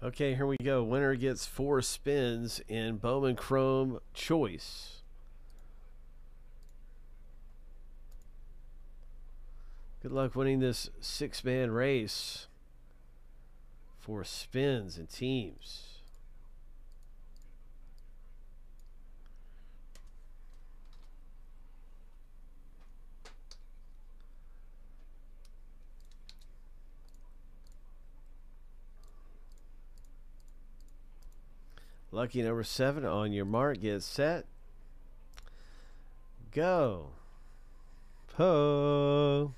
Okay, here we go. Winner gets 4 spins in Bowman Chrome Choice. Good luck winning this 6-man race for spins and teams. Lucky number 7 on your mark. Get set. Go. Po.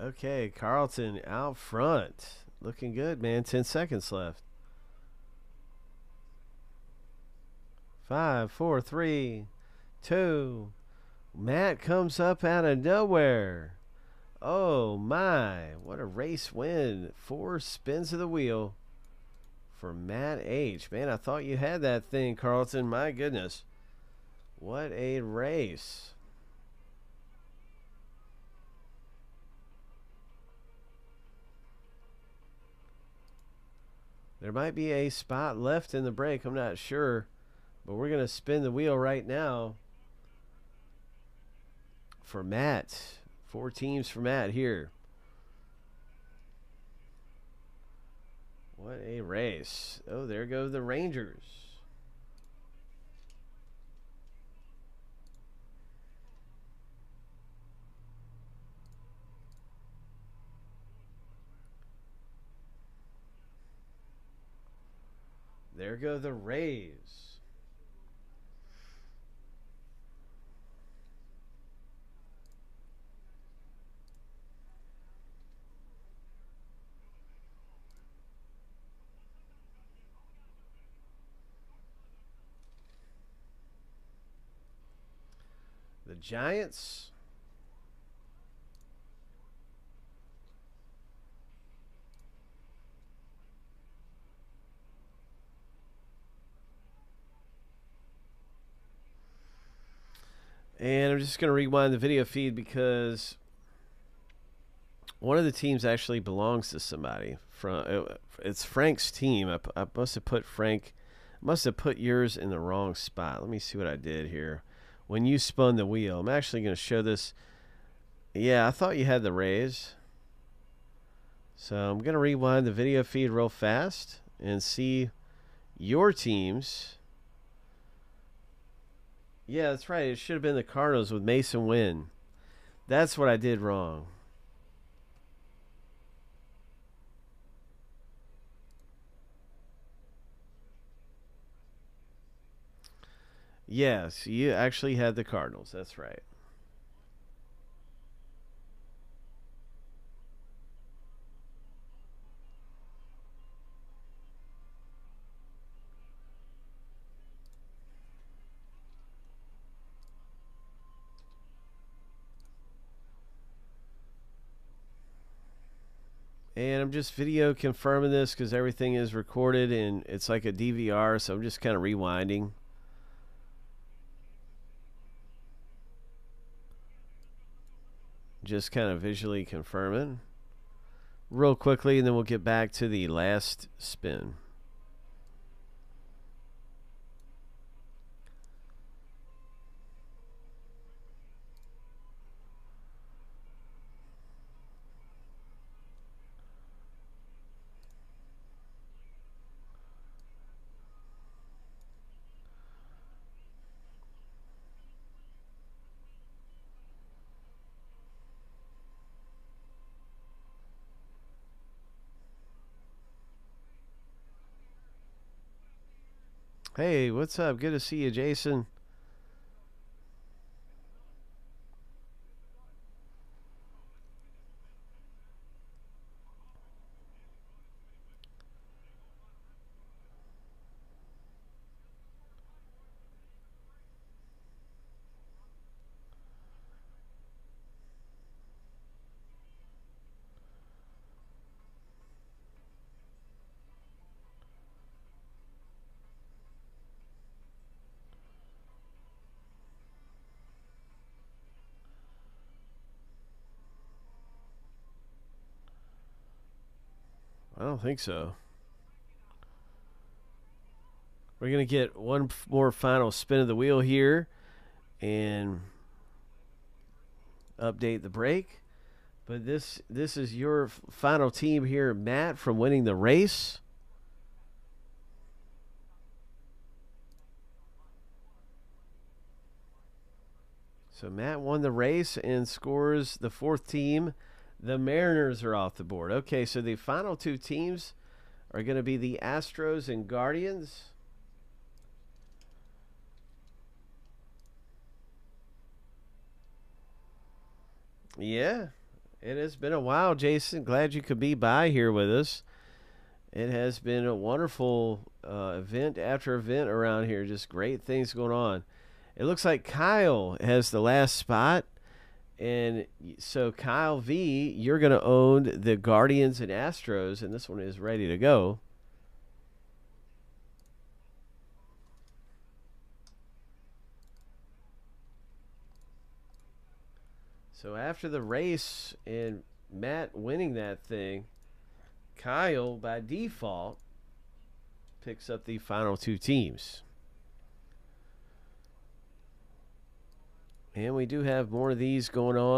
Okay, Carlton out front. Looking good, man. 10 seconds left. 5, 4, 3, 2. Matt comes up out of nowhere. Oh my, what a race win. 4 spins of the wheel for Matt H. Man, I thought you had that thing, Carlton. My goodness. What a race. There might be a spot left in the break. I'm not sure. But we're going to spin the wheel right now for Matt. 4 teams for Matt here. What a race. Oh, there go the Rangers. There go the Rays. The Giants. And I'm just going to rewind the video feed because one of the teams actually belongs to somebody. It's Frank's team. I must have put Frank, must have put yours in the wrong spot. Let me see what I did here. When you spun the wheel, I'm actually going to show this. Yeah, I thought you had the Rays. So I'm going to rewind the video feed real fast and see your teams. Yeah, that's right. It should have been the Cardinals with Mason Wynn. That's what I did wrong. Yes, you actually had the Cardinals. That's right. And I'm just video confirming this because everything is recorded and it's like a DVR, so I'm just kind of rewinding. Just kind of visually confirming real quickly, and then we'll get back to the last spin. Hey, what's up? Good to see you, Jason. I don't think so. We're going to get one more final spin of the wheel here and update the break. But this is your final team here, Matt, from winning the race. So Matt won the race and scores the fourth team. The Mariners are off the board. Okay, so the final two teams are going to be the Astros and Guardians. Yeah, it has been a while, Jason. Glad you could be by here with us. It has been a wonderful event after event around here. Just great things going on. It looks like Kyle has the last spot. And so, Kyle V, you're going to own the Guardians and Astros. And this one is ready to go. So, after the race and Matt winning that thing, Kyle, by default, picks up the final two teams. And we do have more of these going on.